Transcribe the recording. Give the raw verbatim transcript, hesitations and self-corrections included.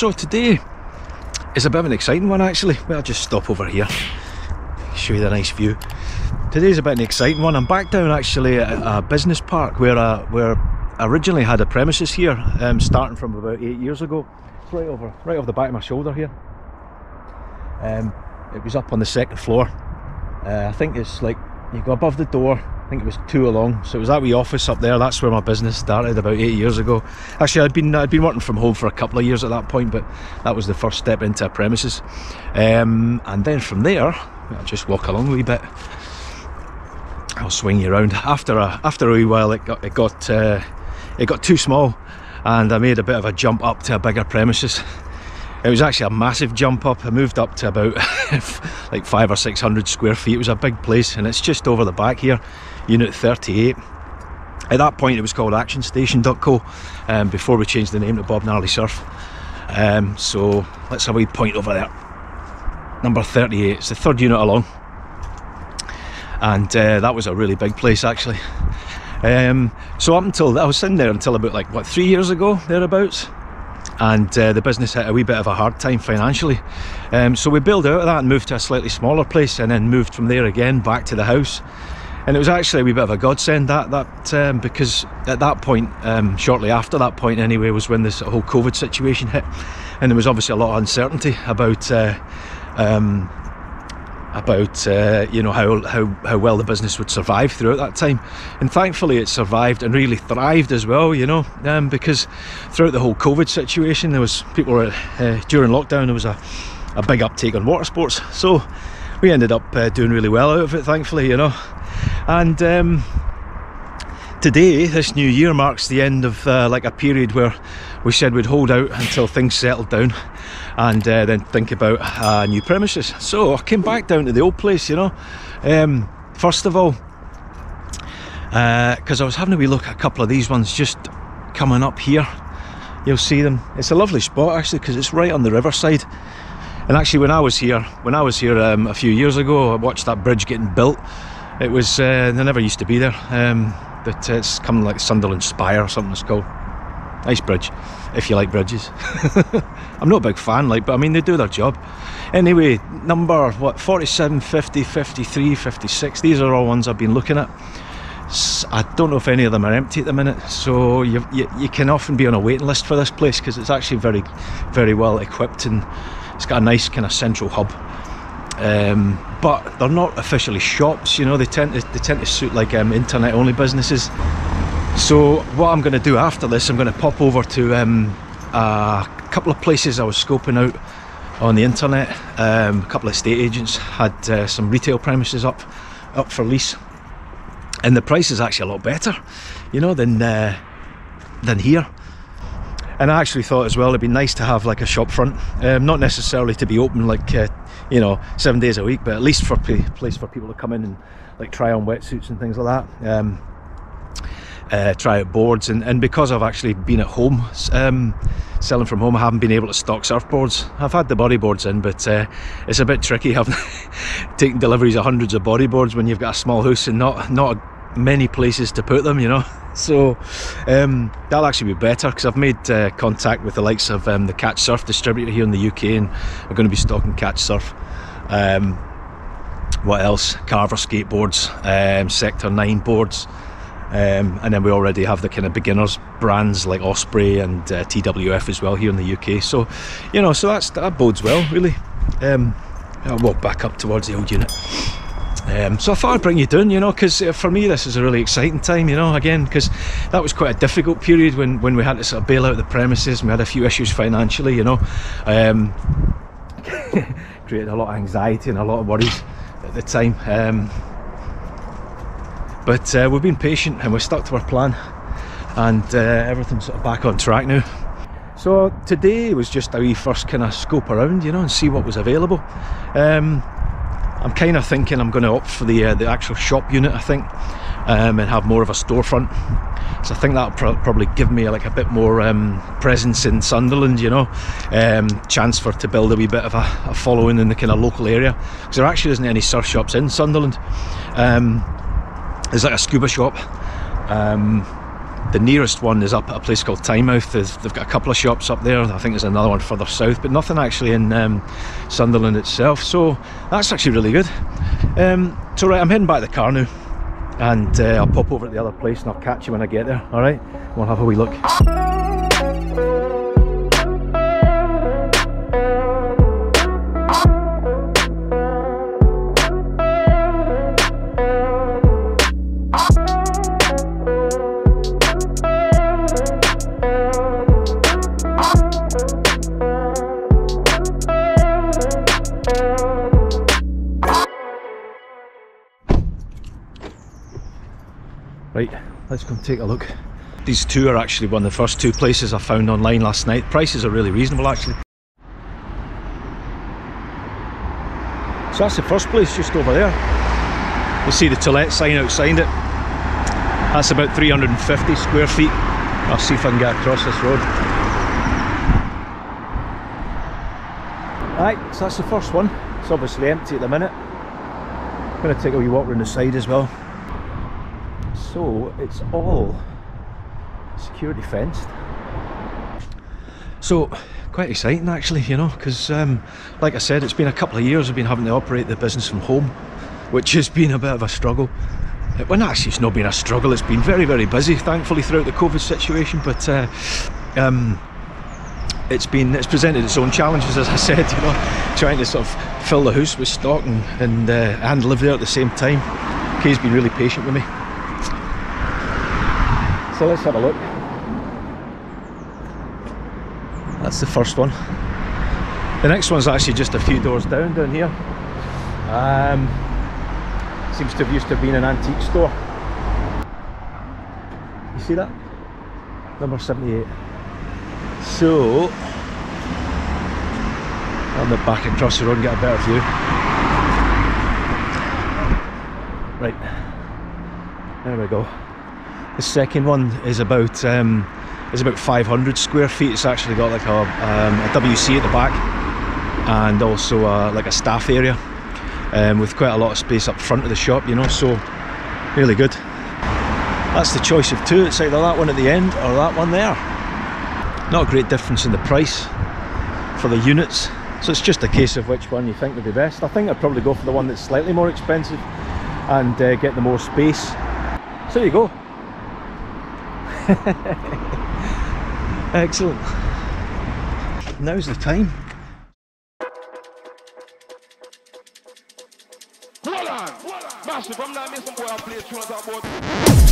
So today is a bit of an exciting one actually. Well, just stop over here, show you the nice view. Today's a bit of an exciting one. I'm back down actually at a business park where I, where I originally had a premises here, um, starting from about eight years ago. It's right over, right over the back of my shoulder here. Um, it was up on the second floor. Uh, I think it's like, you go above the door, I think it was two along, so it was that wee office up there. That's where my business started about eight years ago. Actually, I'd been I'd been working from home for a couple of years at that point, but that was the first step into a premises. Um, and then from there, I'll just walk along a wee bit. I'll swing you around. After a after a wee while, it got it got uh, it got too small, and I made a bit of a jump up to a bigger premises. It was actually a massive jump up. I moved up to about like five or six hundred square feet. It was a big place, and it's just over the back here, Unit thirty-eight. At that point, it was called Action Station dot co, um, before we changed the name to Bob Gnarly Surf. Um, so let's have a wee point over there. Number thirty-eight. It's the third unit along, and uh, that was a really big place actually. Um, so up until I was in there until about like what three years ago thereabouts. And uh, the business had a wee bit of a hard time financially, um, so we bailed out of that and moved to a slightly smaller place, and then moved from there again back to the house. And it was actually a wee bit of a godsend that that um, because at that point, um, shortly after that point anyway, was when this whole COVID situation hit, and there was obviously a lot of uncertainty about uh, um, about uh, you know, how, how how well the business would survive throughout that time. And thankfully it survived and really thrived as well, you know, um, because throughout the whole COVID situation, there was people were uh, during lockdown, there was a, a big uptake on water sports, so we ended up uh, doing really well out of it, thankfully, you know. And um, today, this new year marks the end of uh, like a period where we said we'd hold out until things settled down, and uh, then think about uh, new premises. So I came back down to the old place, you know. Um, first of all, because uh, I was having a wee look at a couple of these ones just coming up here. You'll see them. It's a lovely spot actually, because it's right on the riverside. And actually, when I was here, when I was here um, a few years ago, I watched that bridge getting built. It was uh, they never used to be there. Um, But it's coming like Sunderland Spire or something it's called. Nice bridge, if you like bridges. I'm not a big fan, like, but I mean, they do their job. Anyway, number, what, forty-seven, fifty, fifty-three, fifty-six, these are all ones I've been looking at. I don't know if any of them are empty at the minute, so you, you, you can often be on a waiting list for this place, because it's actually very, very well equipped, and it's got a nice kind of central hub. Um, but they're not officially shops, you know. They tend to, they tend to suit like um, internet only businesses. So what I'm going to do after this, I'm going to pop over to um, a couple of places I was scoping out on the internet. Um, a couple of estate agents had uh, some retail premises up up for lease, and the price is actually a lot better, you know, than uh, than here. And I actually thought as well it'd be nice to have like a shop front, um, not necessarily to be open like uh, you know, seven days a week, but at least for a place for people to come in and like try on wetsuits and things like that, um, uh, try out boards, and, and because I've actually been at home, um, selling from home, I haven't been able to stock surfboards. I've had the bodyboards in, but uh, it's a bit tricky having taking deliveries of hundreds of bodyboards when you've got a small house and not not a many places to put them, you know. So um, that'll actually be better, because I've made uh, contact with the likes of um, the Catch Surf distributor here in the U K, and we're going to be stocking Catch Surf, um, what else, Carver skateboards, um, Sector nine boards, um, and then we already have the kind of beginners brands like Osprey and uh, T W F as well here in the U K. So, you know, so that's, that bodes well really. um, I'll walk back up towards the old unit. Um, so I thought I'd bring you down, you know, because for me this is a really exciting time, you know, again, because that was quite a difficult period when, when we had to sort of bail out the premises, and we had a few issues financially, you know. Um, created a lot of anxiety and a lot of worries at the time, um, but uh, we've been patient and we've stuck to our plan, and uh, everything's sort of back on track now. So today was just a wee first kind of scope around, you know, and see what was available. Um, I'm kind of thinking I'm going to opt for the uh, the actual shop unit, I think, um, and have more of a storefront. So I think that'll pro probably give me like a bit more um, presence in Sunderland, you know, um, chance for to build a wee bit of a, a following in the kind of local area, because there actually isn't any surf shops in Sunderland. Um, there's like a scuba shop, um, The nearest one is up at a place called Tynemouth. They've got a couple of shops up there. I think there's another one further south, but nothing actually in um, Sunderland itself. So that's actually really good. Um, so right, I'm heading back to the car now, and uh, I'll pop over at the other place and I'll catch you when I get there. All right, we'll have a wee look. Right, let's go and take a look. These two are actually one of the first two places I found online last night. Prices are really reasonable actually. So that's the first place just over there. You'll see the to let sign outside it. That's about three hundred and fifty square feet. I'll see if I can get across this road. Right, so that's the first one. It's obviously empty at the minute. I'm going to take a wee walk around the side as well. So it's all security fenced. So quite exciting actually, you know, because um, like I said, it's been a couple of years I've been having to operate the business from home, which has been a bit of a struggle. Well, actually it's not been a struggle, it's been very, very busy, thankfully, throughout the COVID situation, but uh, um, it's been, it's presented its own challenges, as I said, you know, trying to sort of fill the house with stock and, and, uh, and live there at the same time. Kay's been really patient with me. So let's have a look. That's the first one. The next one's actually just a few doors down, down here. Um, seems to have used to have been an antique store. You see that? Number seventy-eight. So, on the back and across the road and get a better view. Right, there we go. The second one is about um, is about five hundred square feet. It's actually got like a, um, a W C at the back, and also a, like a staff area, um, with quite a lot of space up front of the shop, you know. So really good. That's the choice of two. It's either that one at the end or that one there. Not a great difference in the price for the units, so it's just a case of which one you think would be best. I think I'd probably go for the one that's slightly more expensive and uh, get the more space. So there you go. Excellent. Now's the time. Hold on, hold on.